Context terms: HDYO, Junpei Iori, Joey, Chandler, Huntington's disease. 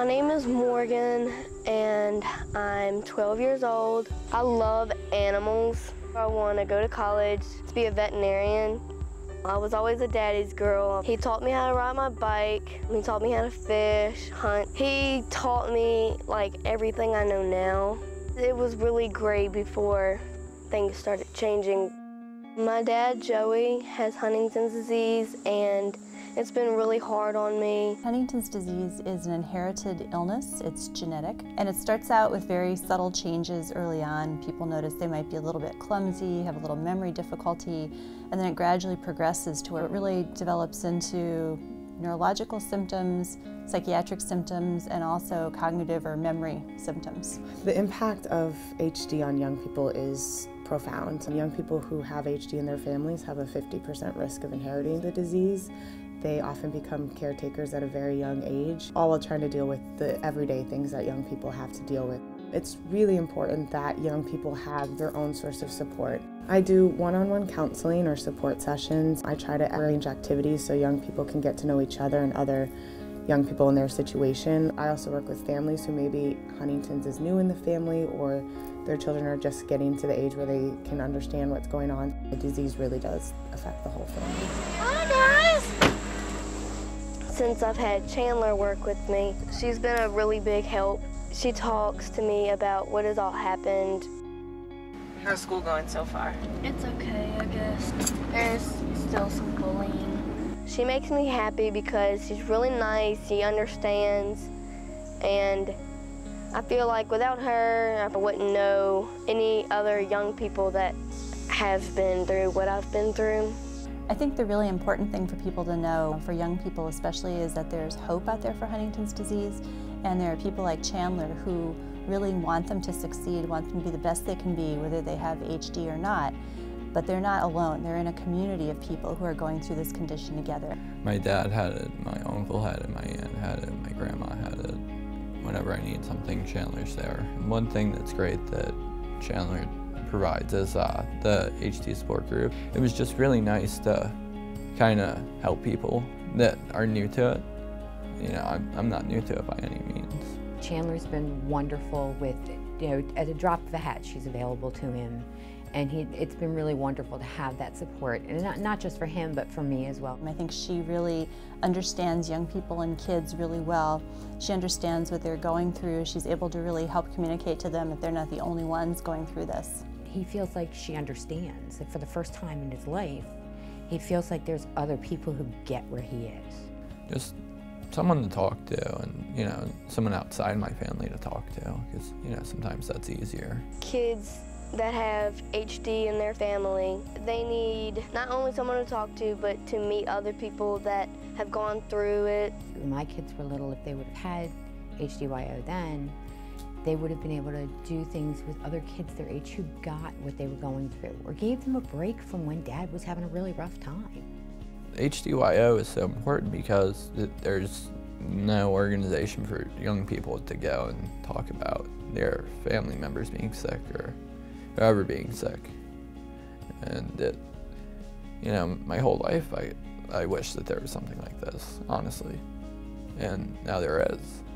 My name is Morgan and I'm 12 years old. I love animals. I want to go to college to be a veterinarian. I was always a daddy's girl. He taught me how to ride my bike. He taught me how to fish, hunt. He taught me like everything I know now. It was really great before things started changing. My dad, Joey, has Huntington's disease and it's been really hard on me. Huntington's disease is an inherited illness. It's genetic, and it starts out with very subtle changes early on. People notice they might be a little bit clumsy, have a little memory difficulty, and then it gradually progresses to where it really develops into neurological symptoms, psychiatric symptoms, and also cognitive or memory symptoms. The impact of HD on young people is profound. Young people who have HD in their families have a 50% risk of inheriting the disease. They often become caretakers at a very young age, all while trying to deal with the everyday things that young people have to deal with. It's really important that young people have their own source of support. I do one-on-one counseling or support sessions. I try to arrange activities so young people can get to know each other and other young people in their situation. I also work with families who maybe Huntington's is new in the family, or their children are just getting to the age where they can understand what's going on. The disease really does affect the whole family. Hi guys! Since I've had Chandler work with me, she's been a really big help. She talks to me about what has all happened. How's school going so far? It's okay, I guess. There's still some bullying. She makes me happy because she's really nice, she understands, and I feel like without her, I wouldn't know any other young people that have been through what I've been through. I think the really important thing for people to know, for young people especially, is that there's hope out there for Huntington's disease, and there are people like Chandler who really want them to succeed, want them to be the best they can be, whether they have HD or not. But they're not alone. They're in a community of people who are going through this condition together. My dad had it, my uncle had it, my aunt had it, my grandma had it. Whenever I need something, Chandler's there. One thing that's great that Chandler provides is the HD support group. It was just really nice to kind of help people that are new to it. You know, I'm not new to it by any means. Chandler's been wonderful with, you know, at a drop of a hat, she's available to him. And it's been really wonderful to have that support, and not just for him, but for me as well. I think she really understands young people and kids really well. She understands what they're going through. She's able to really help communicate to them that they're not the only ones going through this. He feels like she understands that for the first time in his life, he feels like there's other people who get where he is. Just someone to talk to, and you know, someone outside my family to talk to, because you know, sometimes that's easier. Kids that have HD in their family, they need not only someone to talk to, but to meet other people that have gone through it. When my kids were little, if they would have had HDYO then, they would have been able to do things with other kids their age who got what they were going through, or gave them a break from when Dad was having a really rough time. HDYO is so important because there's no organization for young people to go and talk about their family members being sick or ever being sick. And it, you know, my whole life I wish that there was something like this, honestly, and now there is.